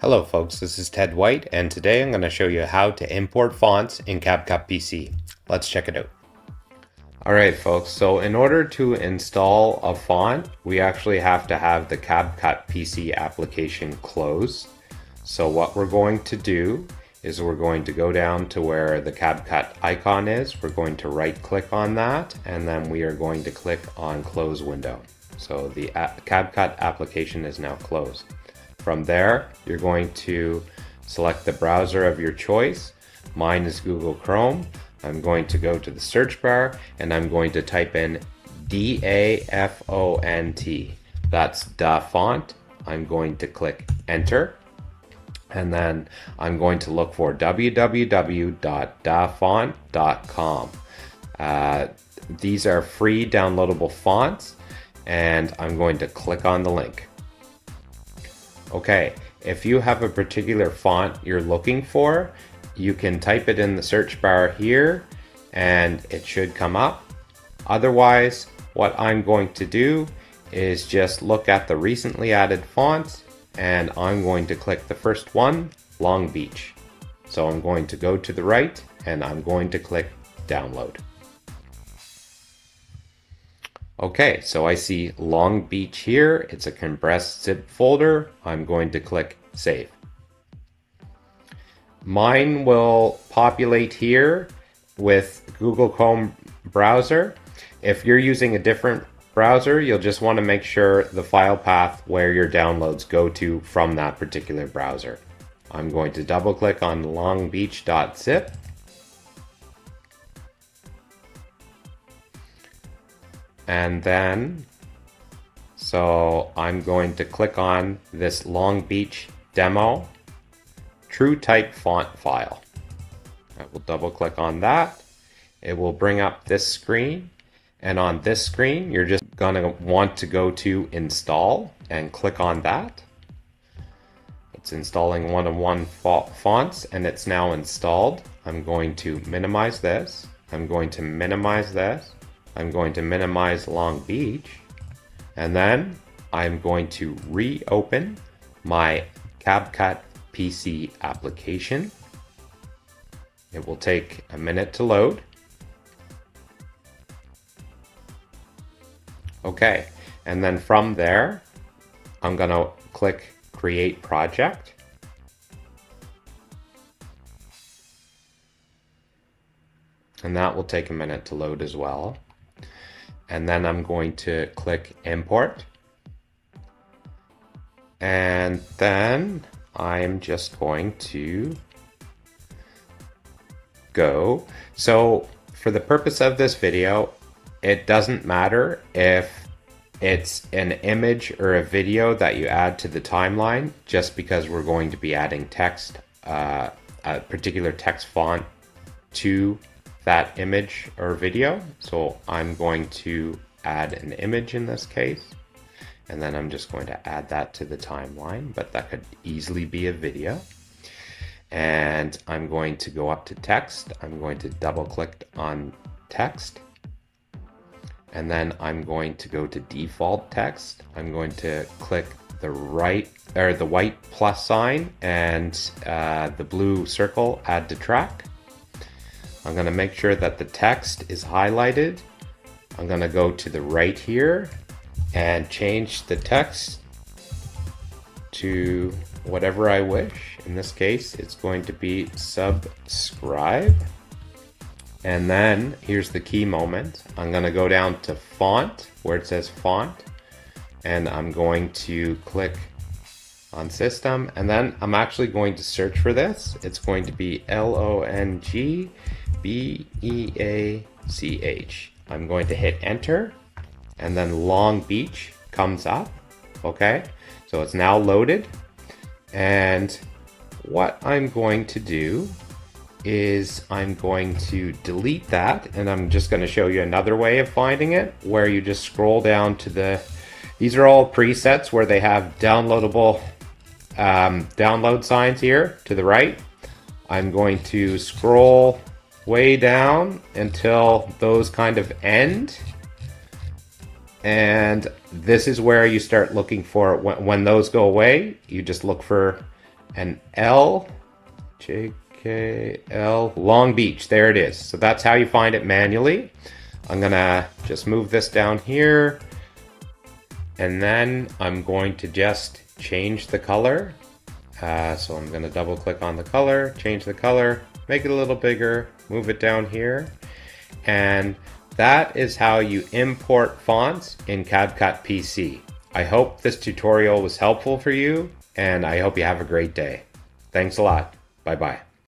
Hello folks, this is Ted White, and today I'm going to show you how to import fonts in CapCut PC. Let's check it out. Alright folks, so in order to install a font, we actually have to have the CapCut PC application closed. So what we're going to do is we're going to go down to where the CapCut icon is. We're going to right click on that, and then we are going to click on Close Window. So the CapCut application is now closed. From there, you're going to select the browser of your choice. Mine is Google Chrome. I'm going to go to the search bar and I'm going to type in DaFont. That's DaFont. I'm going to click enter. And then I'm going to look for www.dafont.com. These are free downloadable fonts, and I'm going to click on the link. Okay, if you have a particular font you're looking for, you can type it in the search bar here and it should come up. Otherwise, what I'm going to do is just look at the recently added fonts, and I'm going to click the first one, Long Beach. So I'm going to go to the right and I'm going to click download. Okay, so I see Long Beach here. It's a compressed zip folder. I'm going to click save. Mine will populate here with Google Chrome browser. If you're using a different browser, you'll just want to make sure the file path where your downloads go to from that particular browser. I'm going to double click on longbeach.zip. And then, so I'm going to click on this Long Beach demo true type font file. I will double click on that. It will bring up this screen. And on this screen, you're just going to want to go to install and click on that. It's installing one-on-one fonts, and it's now installed. I'm going to minimize this. I'm going to minimize this. I'm going to minimize Long Beach, and then I'm going to reopen my CapCut PC application. It will take a minute to load. Okay, and then from there, I'm going to click Create Project. And that will take a minute to load as well. And then I'm going to click import. And then I'm just going to go. So for the purpose of this video, it doesn't matter if it's an image or a video that you add to the timeline, just because we're going to be adding text, a particular text font to that image or video. So I'm going to add an image in this case, and then I'm just going to add that to the timeline, but that could easily be a video. And I'm going to go up to text. I'm going to double click on text, and then I'm going to go to default text. I'm going to click the white plus sign and the blue circle, add to track. I'm going to make sure that the text is highlighted. I'm going to go to the right here and change the text to whatever I wish. In this case, it's going to be subscribe. And then here's the key moment. I'm going to go down to font where it says font, and I'm going to click on system, and then I'm actually going to search for this. It's going to be Long Beach. I'm going to hit enter, and then Long Beach comes up. Okay, so it's now loaded, and what I'm going to do is I'm going to delete that, and I'm just going to show you another way of finding it, where you just scroll down to the, these are all presets where they have downloadable download signs here to the right. I'm going to scroll way down until those kind of end. And this is where you start looking for, when those go away, you just look for and L, JKL, Long Beach. There it is. So that's how you find it manually. I'm gonna just move this down here, and then I'm going to just change the color. So I'm gonna double click on the color, change the color, make it a little bigger, move it down here. And that is how you import fonts in CapCut PC. I hope this tutorial was helpful for you, and I hope you have a great day. Thanks a lot. Bye-bye.